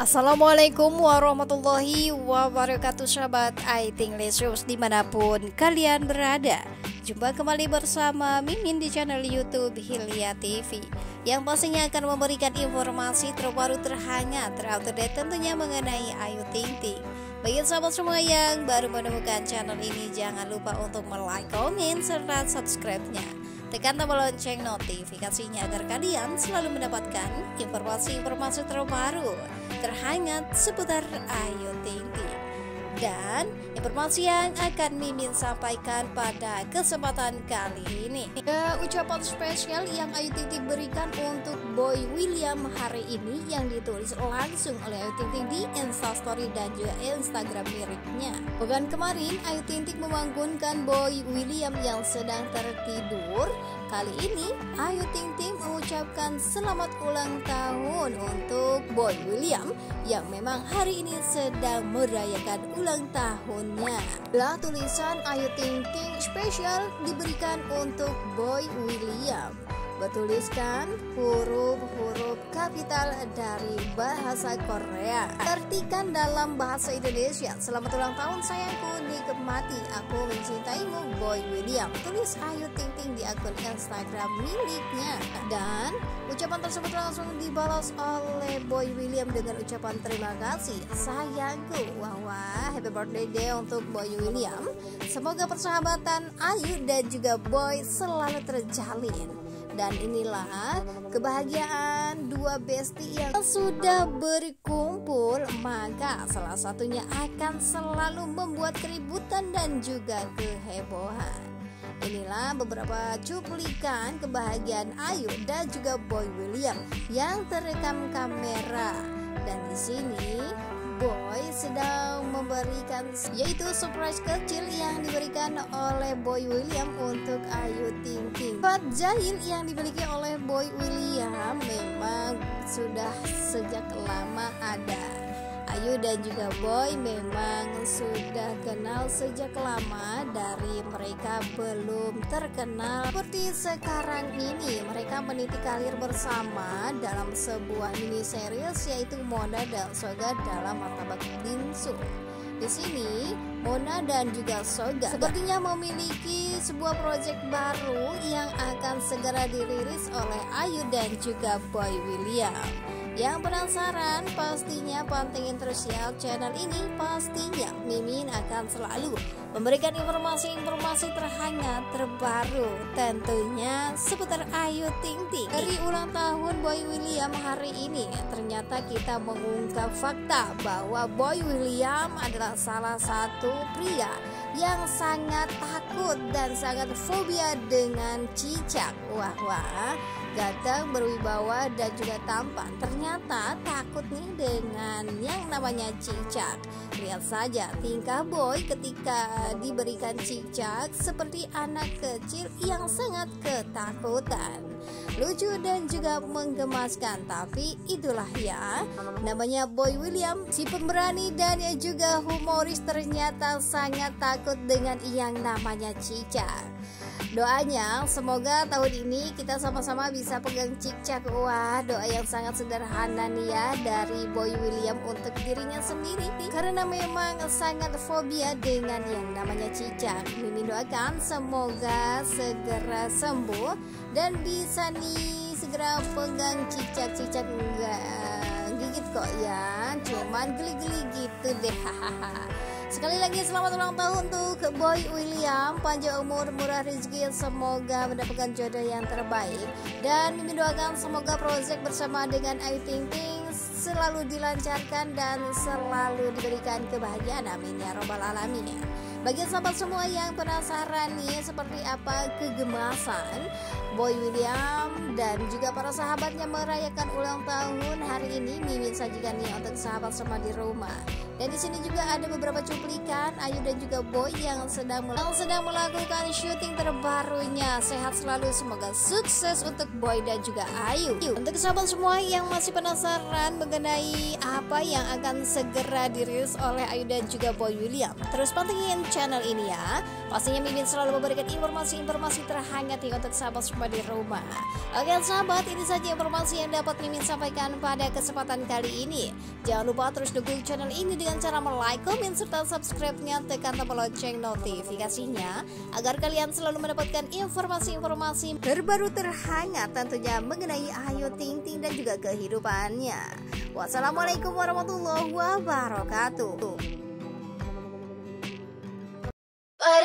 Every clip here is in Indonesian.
Assalamualaikum warahmatullahi wabarakatuh, sahabat Ayu Ting Ting dimanapun kalian berada. Jumpa kembali bersama Mimin di channel YouTube Hilya TV yang pastinya akan memberikan informasi terbaru, terhangat, terupdate tentunya mengenai Ayu Ting Ting. Bagi sahabat semua yang baru menemukan channel ini, jangan lupa untuk like, komen, serta subscribe-nya. Tekan tombol lonceng notifikasinya agar kalian selalu mendapatkan informasi-informasi terbaru, terhangat seputar Ayu Ting Ting. Dan informasi yang akan Mimin sampaikan pada kesempatan kali ini. Ucapan spesial yang Ayu Ting Ting berikan untuk Boy William hari ini yang ditulis langsung oleh Ayu Ting Ting di Instastory dan juga Instagram miliknya. Bukan kemarin Ayu Ting Ting membangunkan Boy William yang sedang tertidur. Kali ini Ayu Ting Ting mengucapkan selamat ulang tahun untuk Boy William yang memang hari ini sedang merayakan ulang tahunnya. Lah, tulisan Ayu Ting Ting spesial diberikan untuk Boy William. Bertuliskan huruf-huruf kapital dari bahasa Korea, artikan dalam bahasa Indonesia. Selamat ulang tahun sayangku, nikmati, aku mencintaimu, Boy William, tulis Ayu Ting Ting di akun Instagram miliknya. Dan ucapan tersebut langsung dibalas oleh Boy William dengan ucapan terima kasih sayangku. Wah, happy birthday day untuk Boy William. Semoga persahabatan Ayu dan juga Boy selalu terjalin. Dan inilah kebahagiaan dua bestie yang sudah berkumpul, maka salah satunya akan selalu membuat keributan dan juga kehebohan. Inilah beberapa cuplikan kebahagiaan Ayu dan juga Boy William yang terekam kamera. Dan di sini Boy sedang memberikan, yaitu surprise kecil yang diberikan oleh Boy William untuk Ayu Ting Ting. Sifat jahil yang dimiliki oleh Boy William memang sudah sejak lama ada. Ayu dan juga Boy memang sudah kenal sejak lama, dari mereka belum terkenal seperti sekarang ini. Mereka meniti karir bersama dalam sebuah mini series yaitu Mona dan Saga dalam martabak bingsu. Di sini Mona dan juga Saga sepertinya memiliki sebuah proyek baru yang akan segera dirilis oleh Ayu dan juga Boy William. Yang penasaran pastinya pantengin terus ya channel ini. Pastinya Mimin akan selalu memberikan informasi-informasi terhangat, terbaru tentunya seputar Ayu Ting Ting. Dari ulang tahun Boy William hari ini, ternyata kita mengungkap fakta bahwa Boy William adalah salah satu pria yang sangat takut dan sangat fobia dengan cicak. Wah, ganteng, berwibawa dan juga tampan, ternyata takut nih dengan yang namanya cicak. Lihat saja tingkah Boy ketika diberikan cicak, seperti anak kecil yang sangat ketakutan. Lucu dan juga menggemaskan. Tapi itulah ya namanya Boy William, si pemberani dan juga humoris, ternyata sangat takut dengan yang namanya cicak. Doanya semoga tahun ini kita sama-sama bisa pegang cicak. Wah, doa yang sangat sederhana nih ya dari Boy William untuk dirinya sendiri, karena memang sangat fobia dengan yang namanya cicak. Mimin doakan semoga segera sembuh dan bisa nih segera pegang cicak-cicak. Enggak gigit kok ya, cuman geli-geli gitu deh. Sekali lagi selamat ulang tahun untuk Boy William, panjang umur, murah rezeki, semoga mendapatkan jodoh yang terbaik. Dan Mimin doakan semoga proyek bersama dengan Ayu Ting Ting selalu dilancarkan dan selalu diberikan kebahagiaan, amin ya robbal alamin. Bagi sahabat semua yang penasaran nih seperti apa kegemasan Boy William dan juga para sahabatnya merayakan ulang tahun hari ini, Mimin sajikan nih untuk sahabat semua di rumah. Dan di sini juga ada beberapa cuplikan Ayu dan juga Boy yang sedang melakukan syuting terbarunya. Sehat selalu, semoga sukses untuk Boy dan juga Ayu. Untuk sahabat semua yang masih penasaran mengenai apa yang akan segera dirilis oleh Ayu dan juga Boy William, terus pantengin channel ini ya. Pastinya Mimin selalu memberikan informasi-informasi terhangat nih untuk sahabat semua di rumah. Oke sahabat, ini saja informasi yang dapat Mimin sampaikan pada kesempatan kali ini. Jangan lupa terus dukung channel ini dengan cara like, komen, serta subscribe-nya, tekan tombol lonceng notifikasinya, agar kalian selalu mendapatkan informasi-informasi terbaru terhangat tentunya mengenai Ayu Ting Ting dan juga kehidupannya. Wassalamualaikum warahmatullahi wabarakatuh. But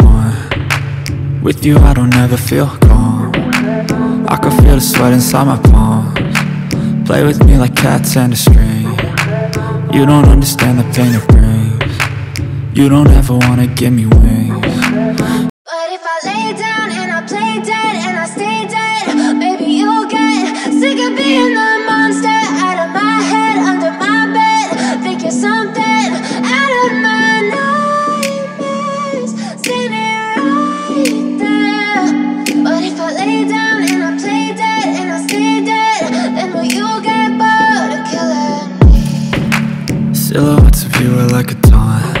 want. With you I don't ever feel calm. I can feel the sweat inside my palms. Play with me like cats and a string. You don't understand the pain it brings. You don't ever wanna give me wings. But if I lay down and I play dead and I stay dead, maybe you'll get sick of being the monster out of my head, under my bed, think you're something out of my nightmares, standing right there. But if I lay down and I play dead and I stay dead, then will you get bored of killing? Silhouettes of you are like a taunt.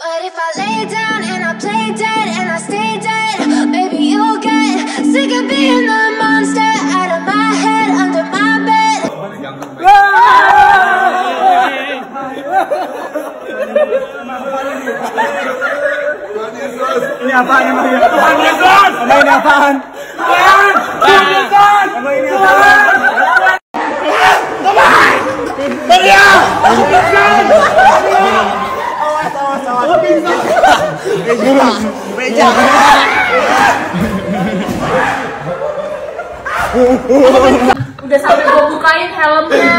But if I lay down and I play dead and I stay dead, maybe you'll get sick of being the monster out of my head, under my bed. Ini apaan emang ya? Emang ini apaan? Emang ini apaan? Udah sampai gua bukain helmnya.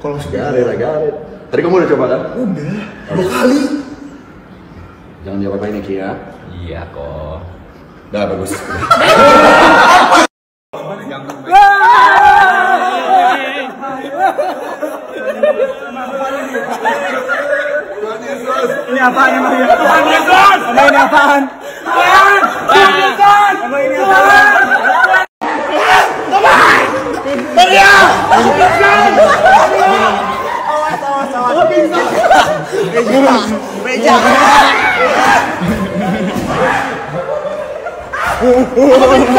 Kalau segaret agaret. Tadi kamu udah coba kan? Udah. 2 kali. Jangan diapa-apain ya, Ki ya. Iya kok. Udah bagus. Ini apaan emang ya? Emang ini apaan? Emang ini apaan? Awas, awas, awas.